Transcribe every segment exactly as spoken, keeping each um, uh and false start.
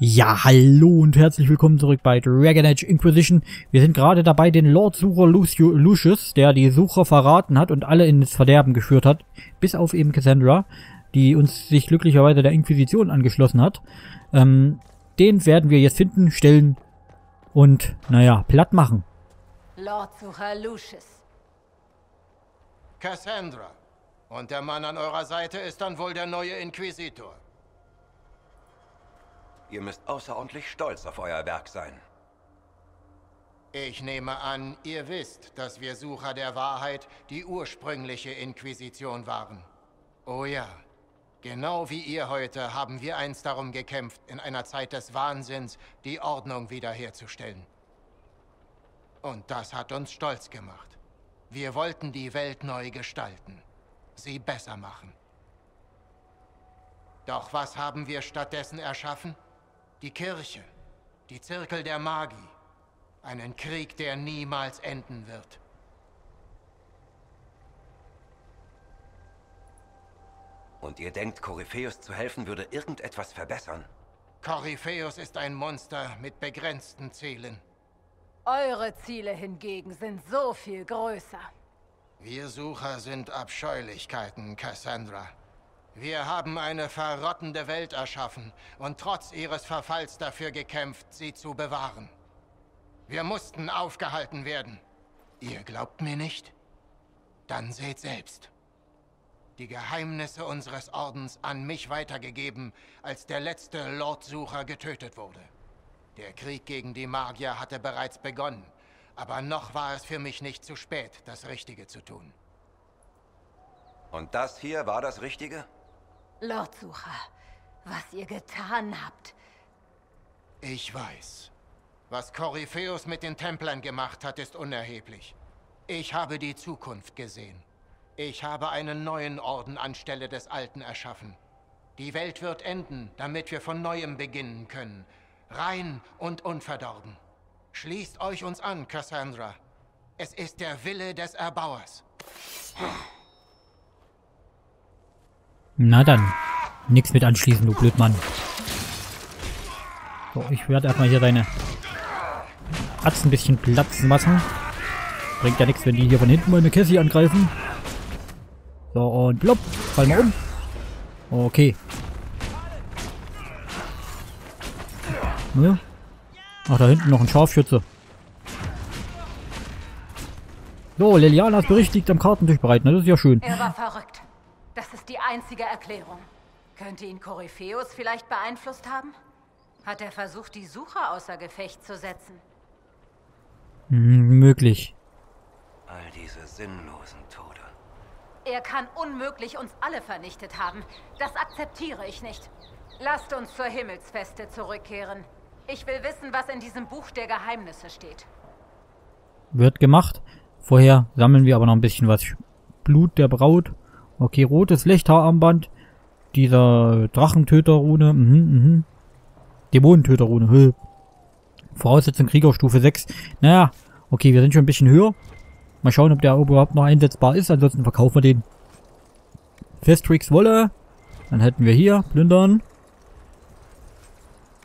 Ja, hallo und herzlich willkommen zurück bei Dragon Age Inquisition. Wir sind gerade dabei, den Lordsucher Lucio, Lucius, der die Sucher verraten hat und alle ins Verderben geführt hat, bis auf eben Cassandra, die uns sich glücklicherweise der Inquisition angeschlossen hat. Ähm, den werden wir jetzt finden, stellen und, naja, platt machen. Lordsucher Lucius. Cassandra. Und der Mann an eurer Seite ist dann wohl der neue Inquisitor. Ihr müsst außerordentlich stolz auf euer Werk sein. Ich nehme an, ihr wisst, dass wir Sucher der Wahrheit die ursprüngliche Inquisition waren. Oh ja, genau wie ihr heute haben wir einst darum gekämpft, in einer Zeit des Wahnsinns die Ordnung wiederherzustellen. Und das hat uns stolz gemacht. Wir wollten die Welt neu gestalten, sie besser machen. Doch was haben wir stattdessen erschaffen? Die Kirche, die Zirkel der Magi, einen Krieg, der niemals enden wird. Und ihr denkt, Korypheus zu helfen würde irgendetwas verbessern? Korypheus ist ein Monster mit begrenzten Zielen. Eure Ziele hingegen sind so viel größer. Wir Sucher sind Abscheulichkeiten, Cassandra. Wir haben eine verrottende Welt erschaffen und trotz ihres Verfalls dafür gekämpft, sie zu bewahren. Wir mussten aufgehalten werden. Ihr glaubt mir nicht? Dann seht selbst. Die Geheimnisse unseres Ordens an mich weitergegeben, als der letzte Lordsucher getötet wurde. Der Krieg gegen die Magier hatte bereits begonnen, aber noch war es für mich nicht zu spät, das Richtige zu tun. Und das hier war das Richtige? Lordsucher, was ihr getan habt. Ich weiß. Was Korypheus mit den Templern gemacht hat, ist unerheblich. Ich habe die Zukunft gesehen. Ich habe einen neuen Orden anstelle des alten erschaffen. Die Welt wird enden, damit wir von Neuem beginnen können. Rein und unverdorben. Schließt euch uns an, Cassandra. Es ist der Wille des Erbauers. Na dann. Nix mit anschließen, du Blödmann. So, ich werde erstmal hier deine Atzen ein bisschen platzen lassen. Bringt ja nichts, wenn die hier von hinten meine Cassie angreifen. So, und plopp. Fall mal um. Okay. Ja. Ach, da hinten noch ein Scharfschütze. So, Lilianas Bericht liegt am Kartentisch bereit. Ne? Das ist ja schön. Er war verrückt. Das ist die einzige Erklärung. Könnte ihn Korypheus vielleicht beeinflusst haben? Hat er versucht, die Sucher außer Gefecht zu setzen? Hm, möglich. All diese sinnlosen Tode. Er kann unmöglich uns alle vernichtet haben. Das akzeptiere ich nicht. Lasst uns zur Himmelsfeste zurückkehren. Ich will wissen, was in diesem Buch der Geheimnisse steht. Wird gemacht. Vorher sammeln wir aber noch ein bisschen was. Blut der Braut. Okay, rotes Flechthaararmband. Dieser Drachentöterrune. Mhm, mhm. Dämonentöterrune. Höh. Voraussetzung Kriegerstufe sechs. Naja, okay, wir sind schon ein bisschen höher. Mal schauen, ob der überhaupt noch einsetzbar ist. Ansonsten verkaufen wir den. Festrix Wolle. Dann hätten wir hier. Plündern.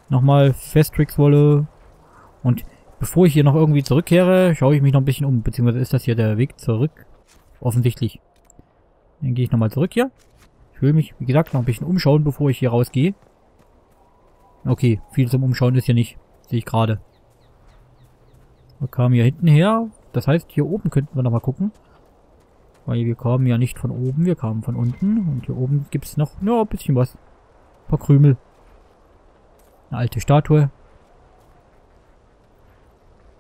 Nochmal Festrix Wolle. Und bevor ich hier noch irgendwie zurückkehre, schaue ich mich noch ein bisschen um. Beziehungsweise ist das hier der Weg zurück? Offensichtlich. Dann gehe ich nochmal zurück hier. Ich will mich, wie gesagt, noch ein bisschen umschauen, bevor ich hier rausgehe. Okay, viel zum Umschauen ist hier nicht. Sehe ich gerade. Wir kamen hier hinten her. Das heißt, hier oben könnten wir nochmal gucken. Weil wir kamen ja nicht von oben, wir kamen von unten. Und hier oben gibt es noch, ja, ein bisschen was. Ein paar Krümel. Eine alte Statue.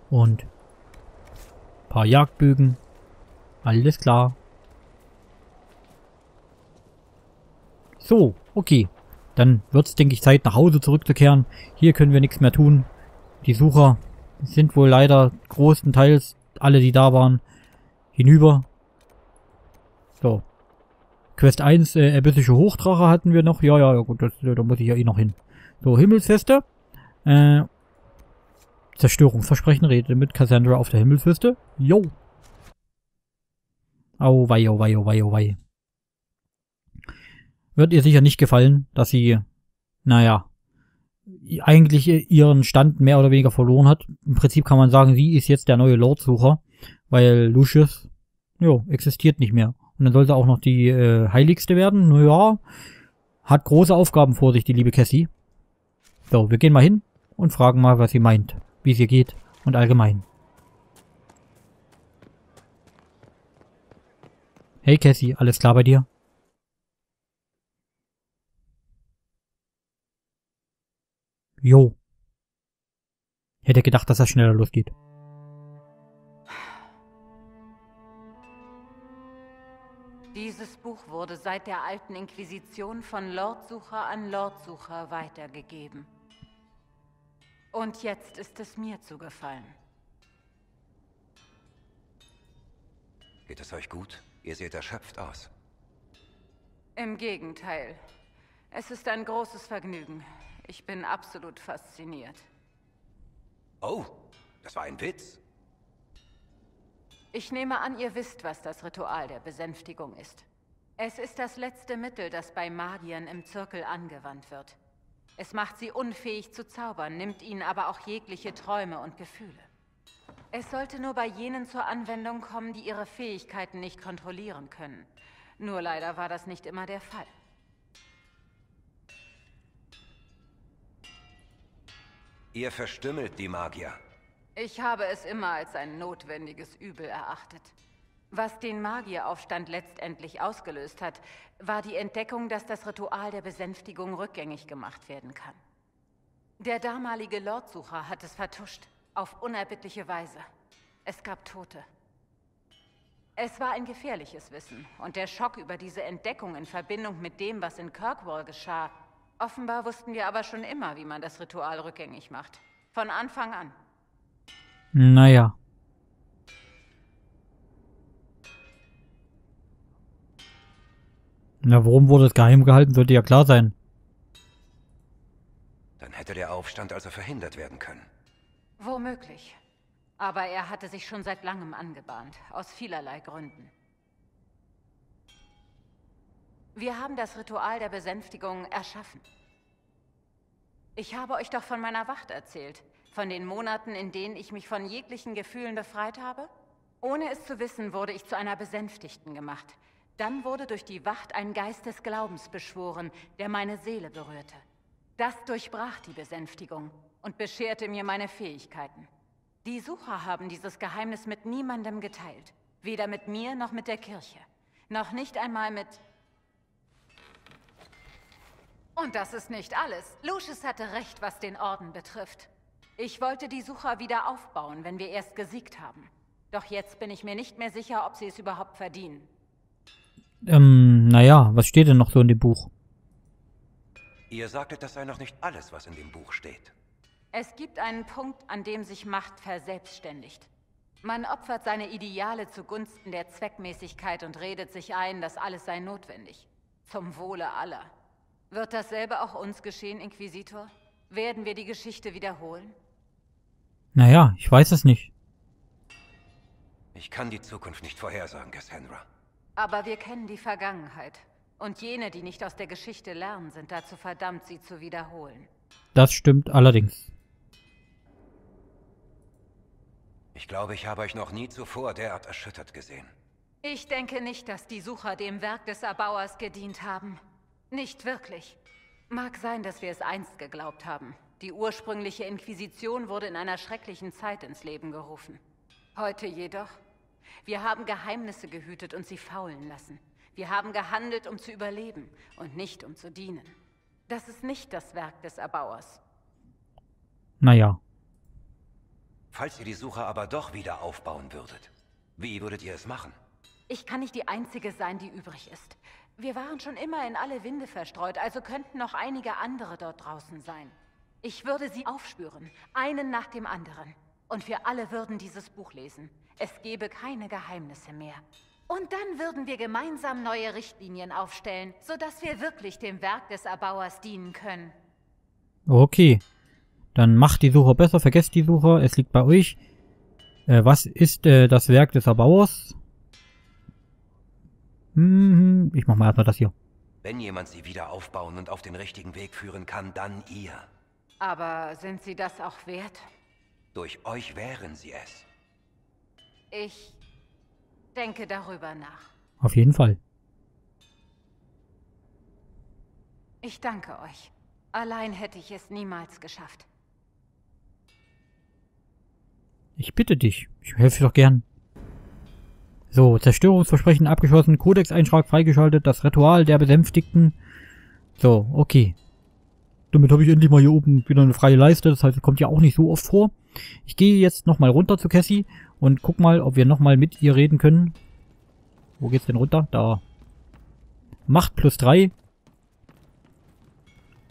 Und ein paar Jagdbögen. Alles klar. So, okay. Dann wird es, denke ich, Zeit, nach Hause zurückzukehren. Hier können wir nichts mehr tun. Die Sucher sind wohl leider großenteils, alle, die da waren, hinüber. So. Quest eins, äh, erbissische Hochdrache hatten wir noch. Ja, ja, ja, gut, das, da muss ich ja eh noch hin. So, Himmelsfeste. Äh, Zerstörungsversprechen, rede mit Cassandra auf der Himmelsfeste. Jo. Au wei, au wei, au wei, au wei. Wird ihr sicher nicht gefallen, dass sie, naja, eigentlich ihren Stand mehr oder weniger verloren hat. Im Prinzip kann man sagen, sie ist jetzt der neue Lordsucher, weil Lucius, jo, existiert nicht mehr. Und dann sollte auch noch die äh, Heiligste werden. Naja, hat große Aufgaben vor sich, die liebe Cassie. So, wir gehen mal hin und fragen mal, was sie meint, wie es ihr geht und allgemein. Hey Cassie, alles klar bei dir? Jo. Hätte gedacht, dass das schneller losgeht. Dieses Buch wurde seit der alten Inquisition von Lordsucher an Lordsucher weitergegeben. Und jetzt ist es mir zugefallen. Geht es euch gut? Ihr seht erschöpft aus. Im Gegenteil. Es ist ein großes Vergnügen. Ich bin absolut fasziniert. Oh, das war ein Witz. Ich nehme an, ihr wisst, was das Ritual der Besänftigung ist. Es ist das letzte Mittel, das bei Magiern im Zirkel angewandt wird. Es macht sie unfähig zu zaubern, nimmt ihnen aber auch jegliche Träume und Gefühle. Es sollte nur bei jenen zur Anwendung kommen, die ihre Fähigkeiten nicht kontrollieren können. Nur leider war das nicht immer der Fall. Ihr verstümmelt die Magier. Ich habe es immer als ein notwendiges Übel erachtet. Was den Magieraufstand letztendlich ausgelöst hat, war die Entdeckung, dass das Ritual der Besänftigung rückgängig gemacht werden kann. Der damalige Lordsucher hat es vertuscht, auf unerbittliche Weise. Es gab Tote. Es war ein gefährliches Wissen, und der Schock über diese Entdeckung in Verbindung mit dem, was in Kirkwall geschah, offenbar wussten wir aber schon immer, wie man das Ritual rückgängig macht. Von Anfang an. Naja. Na, warum wurde es geheim gehalten? Sollte ja klar sein. Dann hätte der Aufstand also verhindert werden können. Womöglich. Aber er hatte sich schon seit langem angebahnt. Aus vielerlei Gründen. Wir haben das Ritual der Besänftigung erschaffen. Ich habe euch doch von meiner Wacht erzählt, von den Monaten, in denen ich mich von jeglichen Gefühlen befreit habe. Ohne es zu wissen, wurde ich zu einer Besänftigten gemacht. Dann wurde durch die Wacht ein Geist des Glaubens beschworen, der meine Seele berührte. Das durchbrach die Besänftigung und bescherte mir meine Fähigkeiten. Die Sucher haben dieses Geheimnis mit niemandem geteilt, weder mit mir noch mit der Kirche, noch nicht einmal mit... Und das ist nicht alles. Lucius hatte recht, was den Orden betrifft. Ich wollte die Sucher wieder aufbauen, wenn wir erst gesiegt haben. Doch jetzt bin ich mir nicht mehr sicher, ob sie es überhaupt verdienen. Ähm, naja, was steht denn noch so in dem Buch? Ihr sagtet, das sei noch nicht alles, was in dem Buch steht. Es gibt einen Punkt, an dem sich Macht verselbstständigt. Man opfert seine Ideale zugunsten der Zweckmäßigkeit und redet sich ein, dass alles sei notwendig. Zum Wohle aller. Wird dasselbe auch uns geschehen, Inquisitor? Werden wir die Geschichte wiederholen? Naja, ich weiß es nicht. Ich kann die Zukunft nicht vorhersagen, Cassandra. Aber wir kennen die Vergangenheit. Und jene, die nicht aus der Geschichte lernen, sind dazu verdammt, sie zu wiederholen. Das stimmt allerdings. Ich glaube, ich habe euch noch nie zuvor derart erschüttert gesehen. Ich denke nicht, dass die Sucher dem Werk des Erbauers gedient haben. Nicht wirklich. Mag sein, dass wir es einst geglaubt haben. Die ursprüngliche Inquisition wurde in einer schrecklichen Zeit ins Leben gerufen. Heute jedoch, wir haben Geheimnisse gehütet und sie faulen lassen. Wir haben gehandelt, um zu überleben und nicht, um zu dienen. Das ist nicht das Werk des Erbauers. Naja. Falls ihr die Sucher aber doch wieder aufbauen würdet, wie würdet ihr es machen? Ich kann nicht die Einzige sein, die übrig ist. Wir waren schon immer in alle Winde verstreut, also könnten noch einige andere dort draußen sein. Ich würde sie aufspüren, einen nach dem anderen. Und wir alle würden dieses Buch lesen. Es gäbe keine Geheimnisse mehr. Und dann würden wir gemeinsam neue Richtlinien aufstellen, sodass wir wirklich dem Werk des Erbauers dienen können. Okay. Dann macht die Sucher besser, vergesst die Sucher, es liegt bei euch. Äh, was ist äh, das Werk des Erbauers? Ich mach mal erstmal das hier. Wenn jemand sie wieder aufbauen und auf den richtigen Weg führen kann, dann ihr. Aber sind sie das auch wert? Durch euch wären sie es. Ich denke darüber nach. Auf jeden Fall. Ich danke euch. Allein hätte ich es niemals geschafft. Ich bitte dich. Ich helfe doch gern. So, Zerstörungsversprechen abgeschlossen, Kodex-Eintrag freigeschaltet, das Ritual der Besänftigten. So, okay. Damit habe ich endlich mal hier oben wieder eine freie Leiste, das heißt, es kommt ja auch nicht so oft vor. Ich gehe jetzt nochmal runter zu Cassie und guck mal, ob wir nochmal mit ihr reden können. Wo geht's denn runter? Da. Macht plus drei.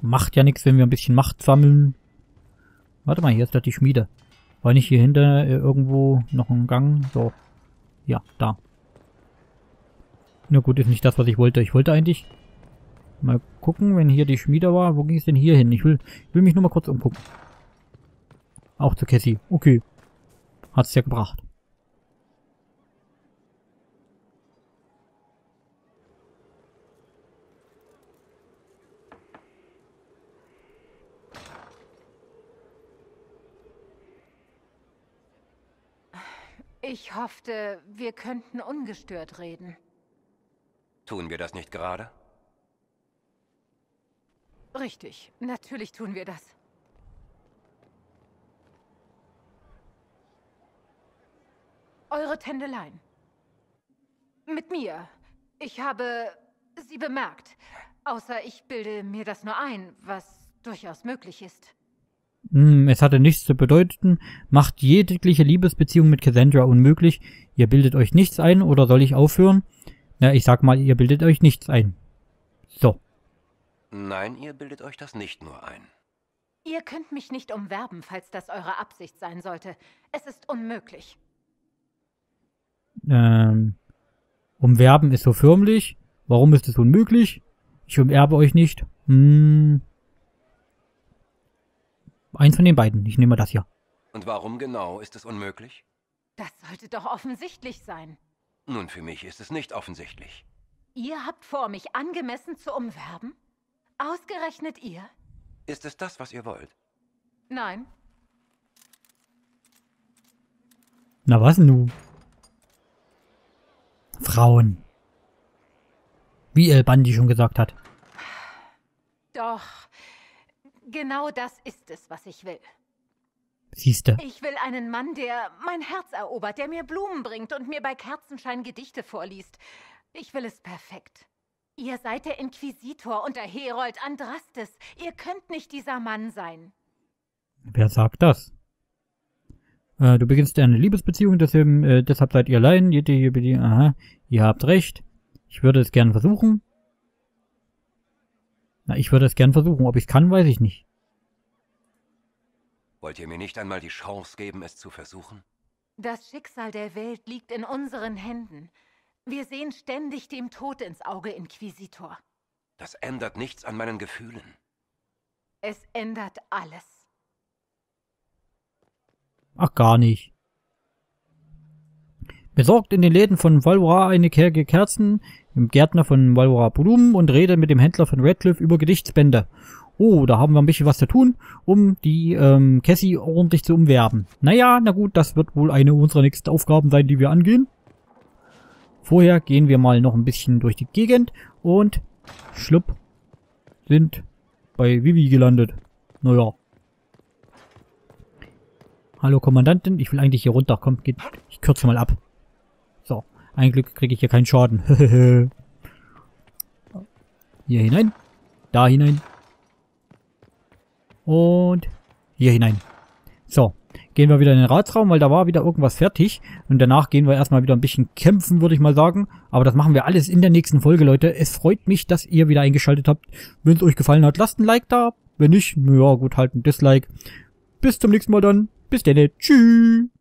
Macht ja nichts, wenn wir ein bisschen Macht sammeln. Warte mal, hier ist doch die Schmiede. War nicht hier hinter äh, irgendwo noch ein Gang? So. Ja, da. Na gut, ist nicht das, was ich wollte. Ich wollte eigentlich mal gucken, wenn hier die Schmiede war. Wo ging es denn hier hin? Ich will, ich will mich nur mal kurz umgucken. Auch zu Cassie. Okay. Hat's ja gebracht. Ich hoffte, wir könnten ungestört reden. Tun wir das nicht gerade? Richtig, natürlich tun wir das. Eure Tändeleien. Mit mir. Ich habe sie bemerkt. Außer ich bilde mir das nur ein, was durchaus möglich ist. Es hatte nichts zu bedeuten. Macht jegliche Liebesbeziehung mit Cassandra unmöglich. Ihr bildet euch nichts ein, oder soll ich aufhören? Na, ich sag mal, ihr bildet euch nichts ein. So. Nein, ihr bildet euch das nicht nur ein. Ihr könnt mich nicht umwerben, falls das eure Absicht sein sollte. Es ist unmöglich. Ähm. Umwerben ist so förmlich. Warum ist es unmöglich? Ich umwerbe euch nicht. Hm. Eins von den beiden. Ich nehme das hier. Und warum genau ist es unmöglich? Das sollte doch offensichtlich sein. Nun, für mich ist es nicht offensichtlich. Ihr habt vor, mich angemessen zu umwerben? Ausgerechnet ihr? Ist es das, was ihr wollt? Nein. Na was nun? Frauen. Wie El Bandi schon gesagt hat. Doch. Genau das ist es, was ich will. Siehste. Ich will einen Mann, der mein Herz erobert, der mir Blumen bringt und mir bei Kerzenschein Gedichte vorliest. Ich will es perfekt. Ihr seid der Inquisitor und der Herold Andrastes. Ihr könnt nicht dieser Mann sein. Wer sagt das? Äh, du beginnst eine Liebesbeziehung, deswegen, äh, deshalb seid ihr allein. Aha, ihr habt recht. Ich würde es gerne versuchen. Na, ich würde es gern versuchen. Ob ich es kann, weiß ich nicht. Wollt ihr mir nicht einmal die Chance geben, es zu versuchen? Das Schicksal der Welt liegt in unseren Händen. Wir sehen ständig dem Tod ins Auge, Inquisitor. Das ändert nichts an meinen Gefühlen. Es ändert alles. Ach, gar nicht. Besorgt in den Läden von Val Royeaux eine Kerke Kerzen, im Gärtner von Val Royeaux Blumen und redet mit dem Händler von Redcliffe über Gedichtsbände. Oh, da haben wir ein bisschen was zu tun, um die ähm, Cassie ordentlich zu umwerben. Naja, na gut, das wird wohl eine unserer nächsten Aufgaben sein, die wir angehen. Vorher gehen wir mal noch ein bisschen durch die Gegend und schlupp, sind bei Vivi gelandet. Naja. Hallo Kommandantin, ich will eigentlich hier runter. Komm, geht, ich kürze mal ab. Ein Glück kriege ich hier keinen Schaden. Hier hinein. Da hinein. Und hier hinein. So. Gehen wir wieder in den Ratsraum, weil da war wieder irgendwas fertig. Und danach gehen wir erstmal wieder ein bisschen kämpfen, würde ich mal sagen. Aber das machen wir alles in der nächsten Folge, Leute. Es freut mich, dass ihr wieder eingeschaltet habt. Wenn es euch gefallen hat, lasst ein Like da. Wenn nicht, naja, gut, halt ein Dislike. Bis zum nächsten Mal dann. Bis dann. Tschüss.